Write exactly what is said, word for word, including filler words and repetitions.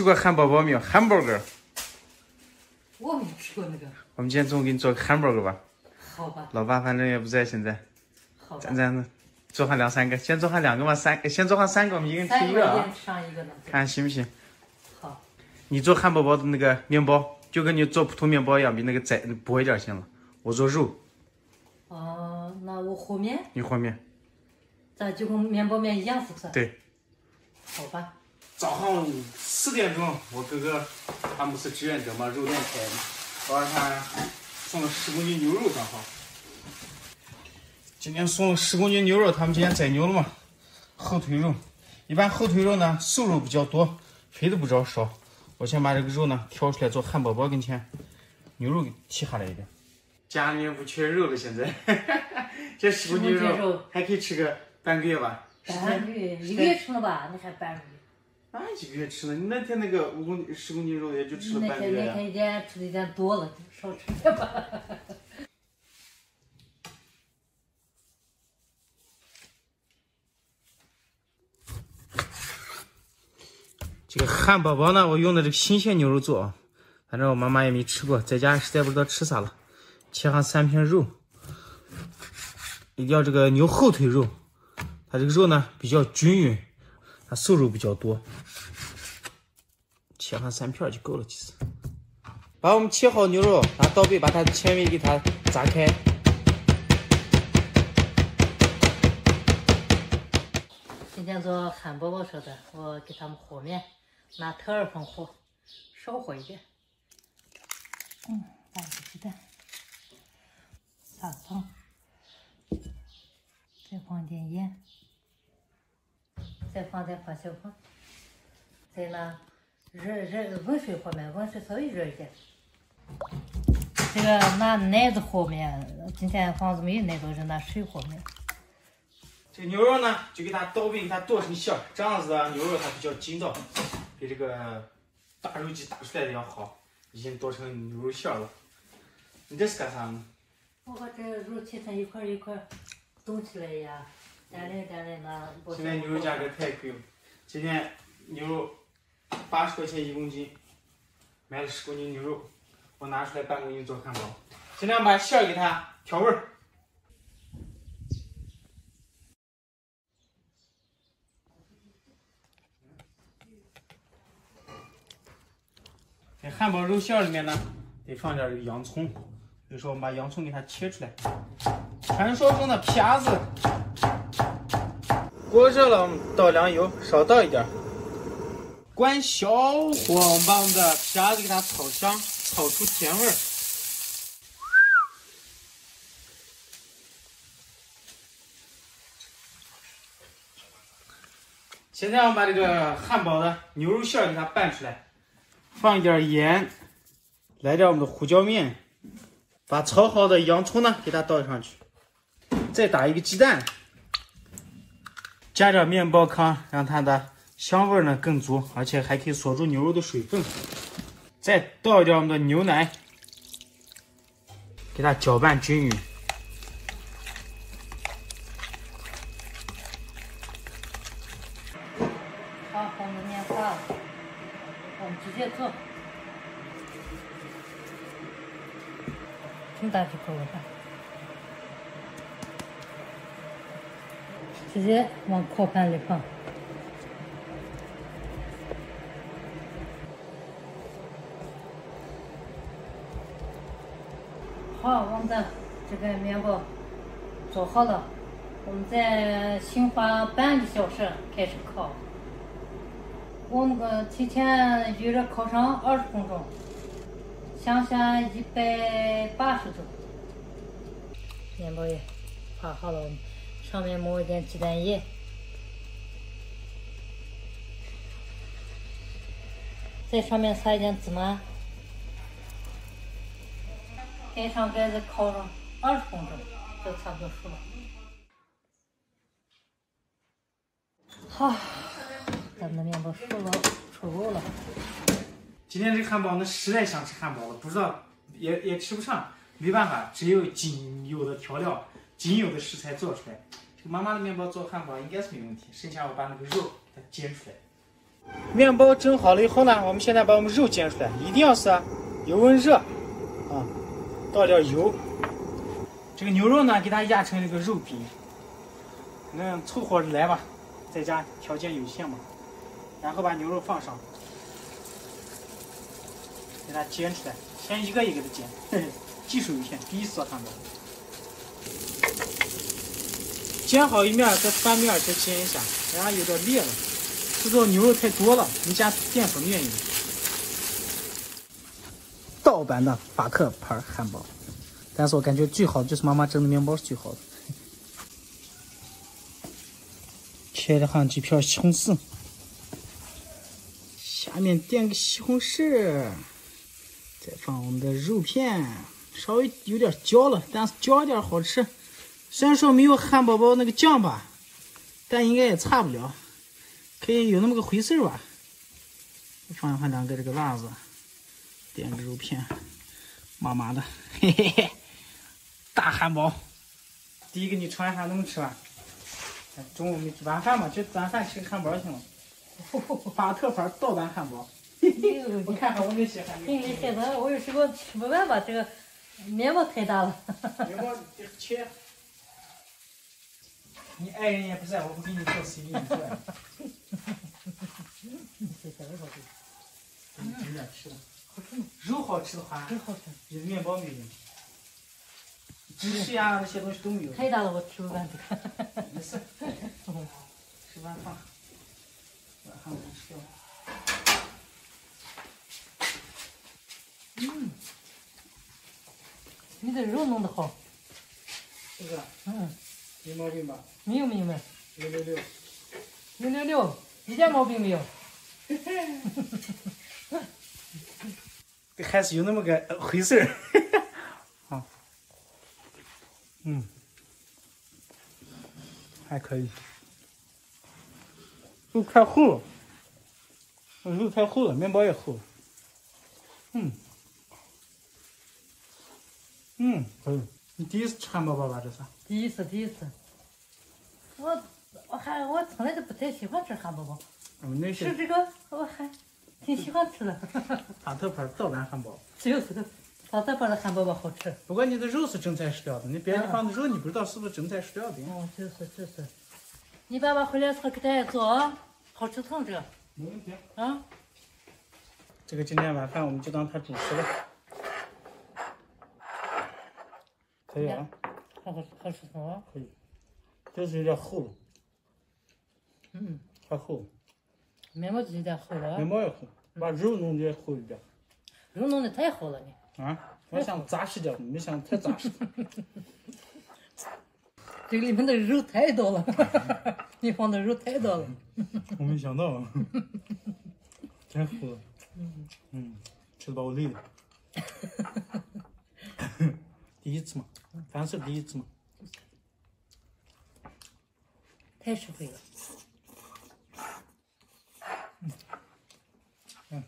吃过汉堡包没有 ？Hamburger。我没吃过那个。我们今天中午给你做个 hamburger 吧。好吧。老爸反正也不在现在。好吧。咱咱做上两三个，先做上两个嘛，三先做上三个，我们一人吃一个啊。上一个呢。看行不行？好。你做汉堡包的那个面包，就跟你做普通面包一样，比那个窄薄一点行了。我做肉。哦，那我和面。你和面。咱就跟面包面一样，是不是？对。好吧。早上四点钟，我哥哥他们是志愿者嘛，肉店开的，早上他送了十公斤牛肉，刚好。今天送了十公斤牛肉，他们今天宰牛了嘛，后腿肉。一般后腿肉呢，瘦肉比较多，肥的比较少。我先把这个肉呢挑出来做汉堡包，跟前牛肉给剔下来一点。家里面不缺肉了，现在这十公斤肉还可以吃个半个月吧？半个月，一个月吃了吧？你还半个月？那一个月吃呢？你那天那个五公十公斤肉也就吃了半个月。那天那天一天吃的有点多了，少吃点吧。这个汉堡包呢，我用的这个新鲜牛肉做啊，反正我妈妈也没吃过，在家实在不知道吃啥了。切上三片肉，一定要这个牛后腿肉，它这个肉呢比较均匀。它瘦肉比较多，切上三片就够了。其实，把我们切好牛肉，拿刀背把它的纤维给它砸开。今天做汉堡包说的，我给他们和面，拿特二分和，少和一点。嗯，打个鸡蛋，撒糖，再放点盐。再放点花椒粉，再拿热热温水和面，温水稍微热一点。这个拿奶子和面，今天房子没有奶子，就拿水和面。这个牛肉呢，就给它刀背，给它剁成馅儿，这样子啊，牛肉它比较筋道，比这个打肉机打出来的要好。已经剁成牛肉馅了。你这是干啥呢？我把这肉切成一块一块，冻起来呀。现在牛肉价格太贵了，今天牛肉八十块钱一公斤，买了十公斤牛肉，我拿出来半公斤做汉堡，尽量把馅儿给它调味儿。这汉堡肉馅里面呢，得放点这个洋葱，比如说我们把洋葱给它切出来。传说中的啪子。锅热了，我们倒凉油，少倒一点。关小火，我们把我们的皮鸭子给它炒香，炒出甜味儿。现在我们把这个汉堡的牛肉馅儿给它拌出来，放一点盐，来点我们的胡椒面，把炒好的洋葱呢给它倒上去，再打一个鸡蛋。加点面包糠，让它的香味呢更足，而且还可以锁住牛肉的水分。再倒一点我们的牛奶，给它搅拌均匀。好，和我们面化了，我们直接做。挺大几口了吧？直接往烤盘里放。好，我们的这个面包做好了，我们再醒花半个小时开始烤。我们个提前预热烤上二十分钟，向下一百八十度。面包也烤好了。上面抹一点鸡蛋液，在上面撒一点芝麻，盖上盖子烤上二十分钟，就差不多熟了。好，咱们的面包熟了，出炉了。今天这个汉堡，我实在想吃汉堡了，不知道也也吃不上，没办法，只有仅有的调料。仅有的食材做出来，这个妈妈的面包做汉堡应该是没问题。剩下我把那个肉给它煎出来。面包蒸好了以后呢，我们现在把我们肉煎出来，一定要是油温热啊，倒点油。这个牛肉呢，给它压成这个肉饼，能凑合着来吧。在家条件有限嘛，然后把牛肉放上，给它煎出来，先一个一个的煎，呵呵技术有限，第一次看到。煎好一面，再翻面再煎一下，然后有点裂了。 这时候牛肉太多了，你加淀粉面油。盗版的法克牌汉堡，但是我感觉最好就是妈妈蒸的面包是最好的。切了上几片西红柿，下面垫个西红柿，再放我们的肉片，稍微有点焦了，但是焦一点好吃。虽然说没有汉堡包那个酱吧，但应该也差不了。 可以有那么个回事吧，放一放两个这个辣子，点个肉片，麻麻的，嘿嘿嘿，大汉堡。第一个你尝一下能吃吧？中午没吃晚饭嘛，就晚饭吃个汉堡行了。法特牌盗版汉堡，嘿嘿，我看看我那些还没。真厉害的，我有时候吃不完吧，这个面包太大了。面包切。 你爱人也不在，我不给你做，谁给你做呀？有点吃的，肉好吃的话，你的面包没有，芝士呀那些东西都没有。太大了，我吃不完这个。没事，吃完饭，晚上我吃掉。嗯，你的肉弄得好，是不是？嗯。 有毛病吧？没有没有没有。六六六，六六六，一点毛病没有。还是有那么个回事儿。啊，嗯，还可以。肉太厚了，肉太厚了，面包也厚。嗯，嗯，可以。 你第一次吃汉堡包吧？这是第一次，第一次。我我还我从来都不太喜欢吃汉堡包，嗯、那些吃这个我还挺喜欢吃的。法特牌盗版汉堡，就是法特牌的汉堡包好吃。不过你的肉是真材实料的，你别人放的肉你不知道是不是真材实料的。嗯，就是就是。你爸爸回来时候给大家做啊，好吃透这个。没问题。啊，这个今天晚饭我们就当它主食了。 可以啊，好好好吃透啊！可以，就是有点厚了。嗯，太厚了。面包就有点厚了。面包也厚，把肉弄得也厚一点。肉弄得太厚了你。啊，我想扎实点，没想太扎实。这个里面的肉太多了，你放的肉太多了。我没想到，太厚了。嗯嗯，吃的把我累的。第一次嘛。 咱是第一次嘛，太实惠了。嗯，嗯。